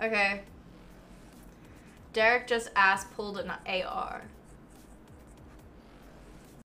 Okay. Derek just ass pulled an AR.